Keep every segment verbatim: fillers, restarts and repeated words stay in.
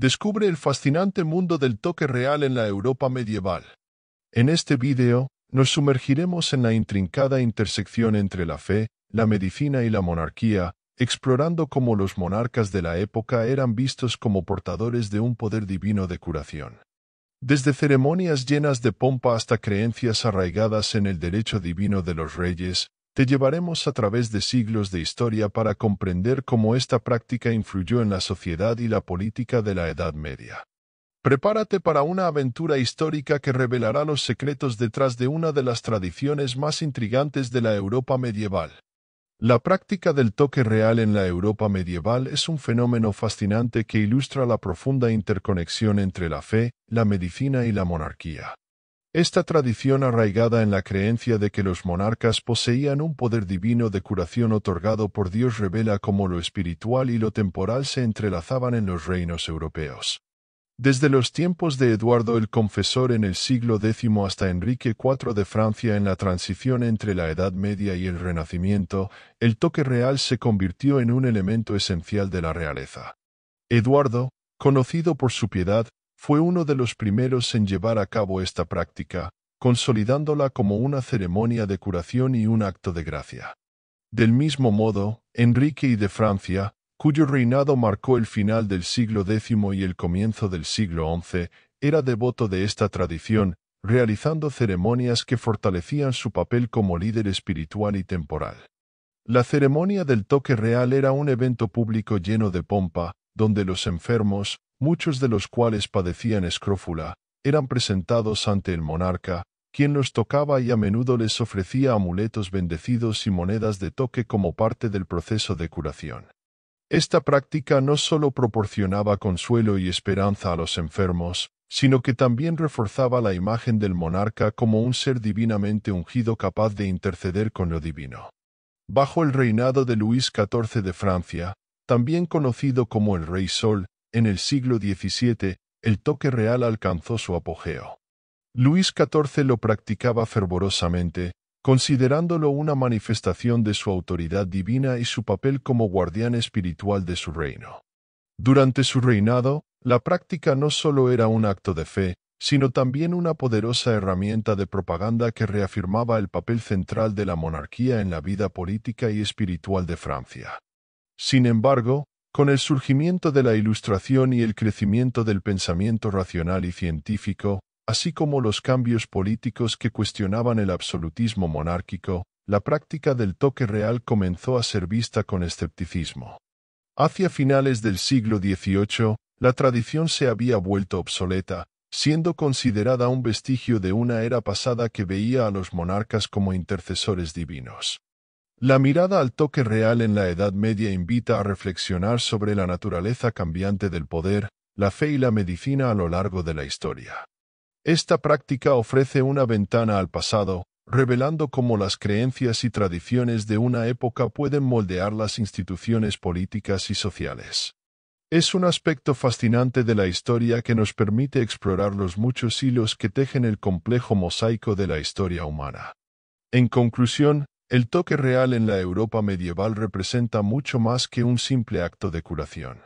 Descubre el fascinante mundo del toque real en la Europa medieval. En este vídeo, nos sumergiremos en la intrincada intersección entre la fe, la medicina y la monarquía, explorando cómo los monarcas de la época eran vistos como portadores de un poder divino de curación. Desde ceremonias llenas de pompa hasta creencias arraigadas en el derecho divino de los reyes, te llevaremos a través de siglos de historia para comprender cómo esta práctica influyó en la sociedad y la política de la Edad Media. Prepárate para una aventura histórica que revelará los secretos detrás de una de las tradiciones más intrigantes de la Europa medieval. La práctica del toque real en la Europa medieval es un fenómeno fascinante que ilustra la profunda interconexión entre la fe, la medicina y la monarquía. Esta tradición arraigada en la creencia de que los monarcas poseían un poder divino de curación otorgado por Dios revela cómo lo espiritual y lo temporal se entrelazaban en los reinos europeos. Desde los tiempos de Eduardo el Confesor en el siglo décimo hasta Enrique cuarto de Francia en la transición entre la Edad Media y el Renacimiento, el toque real se convirtió en un elemento esencial de la realeza. Eduardo, conocido por su piedad, fue uno de los primeros en llevar a cabo esta práctica, consolidándola como una ceremonia de curación y un acto de gracia. Del mismo modo, Enrique segundo de Francia, cuyo reinado marcó el final del siglo décimo y el comienzo del siglo once, era devoto de esta tradición, realizando ceremonias que fortalecían su papel como líder espiritual y temporal. La ceremonia del toque real era un evento público lleno de pompa, donde los enfermos, muchos de los cuales padecían escrófula, eran presentados ante el monarca, quien los tocaba y a menudo les ofrecía amuletos bendecidos y monedas de toque como parte del proceso de curación. Esta práctica no solo proporcionaba consuelo y esperanza a los enfermos, sino que también reforzaba la imagen del monarca como un ser divinamente ungido capaz de interceder con lo divino. Bajo el reinado de Luis catorce de Francia, también conocido como el Rey Sol, en el siglo diecisiete, el toque real alcanzó su apogeo. Luis catorce lo practicaba fervorosamente, considerándolo una manifestación de su autoridad divina y su papel como guardián espiritual de su reino. Durante su reinado, la práctica no solo era un acto de fe, sino también una poderosa herramienta de propaganda que reafirmaba el papel central de la monarquía en la vida política y espiritual de Francia. Sin embargo, con el surgimiento de la Ilustración y el crecimiento del pensamiento racional y científico, así como los cambios políticos que cuestionaban el absolutismo monárquico, la práctica del toque real comenzó a ser vista con escepticismo. Hacia finales del siglo dieciocho, la tradición se había vuelto obsoleta, siendo considerada un vestigio de una era pasada que veía a los monarcas como intercesores divinos. La mirada al toque real en la Edad Media invita a reflexionar sobre la naturaleza cambiante del poder, la fe y la medicina a lo largo de la historia. Esta práctica ofrece una ventana al pasado, revelando cómo las creencias y tradiciones de una época pueden moldear las instituciones políticas y sociales. Es un aspecto fascinante de la historia que nos permite explorar los muchos hilos que tejen el complejo mosaico de la historia humana. En conclusión, el toque real en la Europa medieval representa mucho más que un simple acto de curación.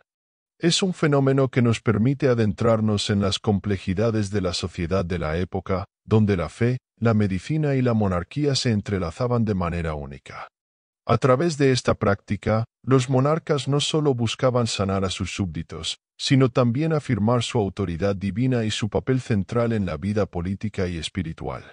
Es un fenómeno que nos permite adentrarnos en las complejidades de la sociedad de la época, donde la fe, la medicina y la monarquía se entrelazaban de manera única. A través de esta práctica, los monarcas no solo buscaban sanar a sus súbditos, sino también afirmar su autoridad divina y su papel central en la vida política y espiritual.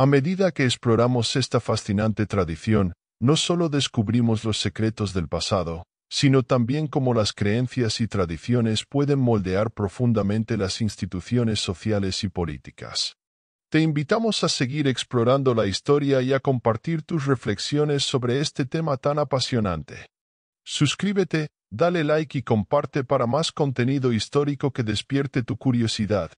A medida que exploramos esta fascinante tradición, no solo descubrimos los secretos del pasado, sino también cómo las creencias y tradiciones pueden moldear profundamente las instituciones sociales y políticas. Te invitamos a seguir explorando la historia y a compartir tus reflexiones sobre este tema tan apasionante. Suscríbete, dale like y comparte para más contenido histórico que despierte tu curiosidad.